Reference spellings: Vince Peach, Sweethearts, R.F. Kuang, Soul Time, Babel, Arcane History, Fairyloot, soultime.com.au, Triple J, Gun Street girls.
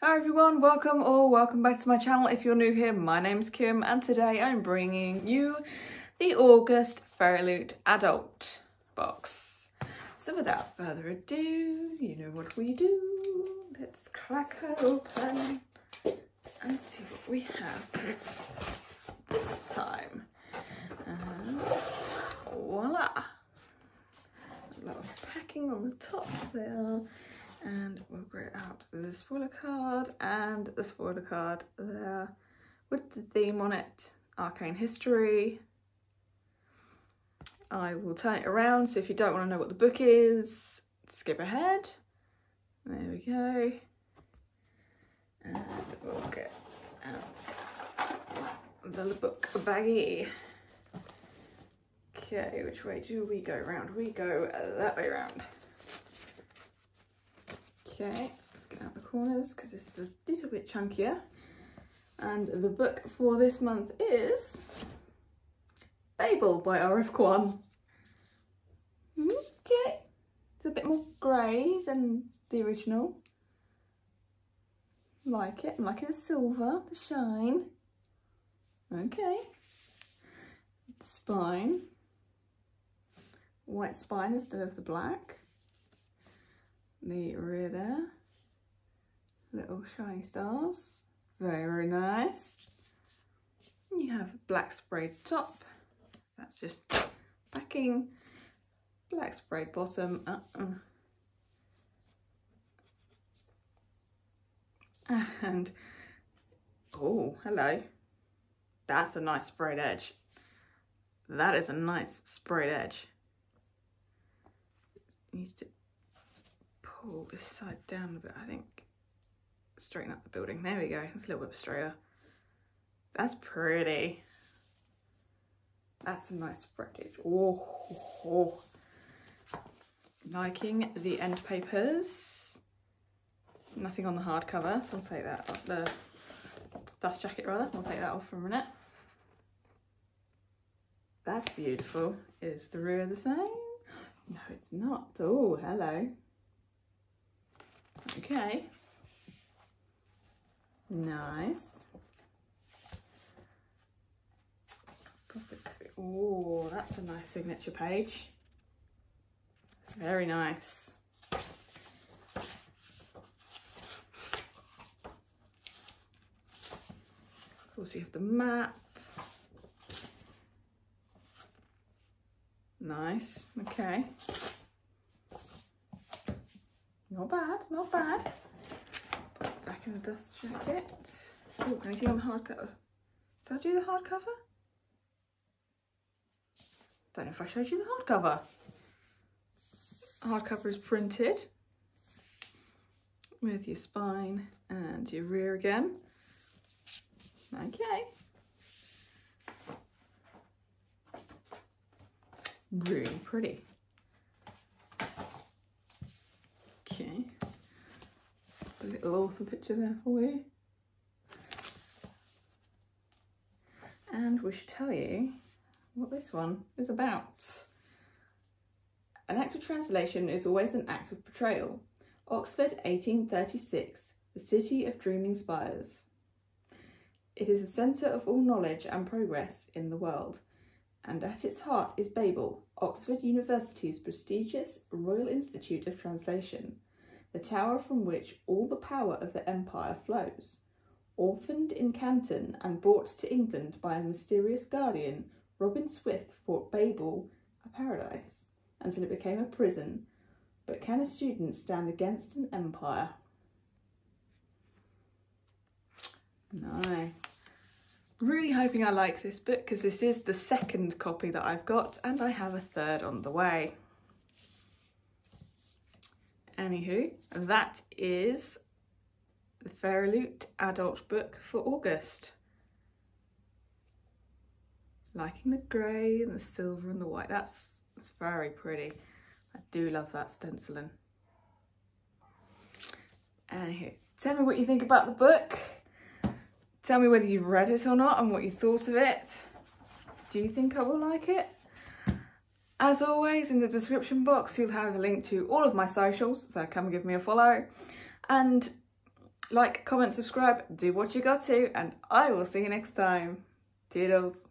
Hi everyone, welcome or welcome back to my channel. If you're new here, my name's Kim and today I'm bringing you the August Fairyloot adult box. So without further ado, you know what we do. Let's crack her open and see what we have this time. And voila! A lot of packing on the top there. And we'll bring out the spoiler card and the spoiler card there with the theme on it, Arcane History. I will turn it around, so if you don't want to know what the book is, skip ahead. There we go. And we'll get out the book baggie. Okay, which way do we go round? We go that way round. Okay, let's get out the corners because this is a little bit chunkier. And the book for this month is Babel by R.F. Kuang. Okay, it's a bit more grey than the original. Like it, I'm liking the silver, the shine. Okay, spine, white spine instead of the black. The rear there, little shiny stars, very nice. You have black sprayed top, that's just backing, black sprayed bottom, and oh hello, that's a nice sprayed edge. That is a nice sprayed edge. Needs to pull this side down a bit, I think. Straighten up the building. There we go. It's a little bit straighter. That's pretty. That's a nice spreadage. Oh. Liking the end papers. Nothing on the hardcover, so I'll take that off. The dust jacket, rather. I'll take that off for a minute. That's beautiful. Is the rear the same? No, it's not. Oh, hello. Okay, nice. Oh, that's a nice signature page. Very nice. Of course, you have the map. Nice. Okay. Not bad, not bad. Back in the dust jacket. Oh, anything on the hardcover? Did I do the hardcover? Don't know if I showed you the hardcover. Hardcover is printed with your spine and your rear again. Okay. Really pretty. Okay, a little author picture there for you. And we should tell you what this one is about. An act of translation is always an act of portrayal. Oxford, 1836, the city of dreaming spires. It is the centre of all knowledge and progress in the world. And at its heart is Babel, Oxford University's prestigious Royal Institute of Translation, the tower from which all the power of the empire flows. Orphaned in Canton and brought to England by a mysterious guardian, Robin Swift thought Babel a paradise until it became a prison. But can a student stand against an empire? Nice. Really hoping I like this book because this is the second copy that I've got and I have a third on the way. Anywho, that is the Fairyloot adult book for August. Liking the grey and the silver and the white. That's very pretty. I do love that stenciling. Anywho, tell me what you think about the book. Tell me whether you've read it or not and what you thought of it. Do you think I will like it? As always, in the description box, you'll have a link to all of my socials, so come and give me a follow. And Like, comment, subscribe, do what you got to, and I will see you next time. Toodles.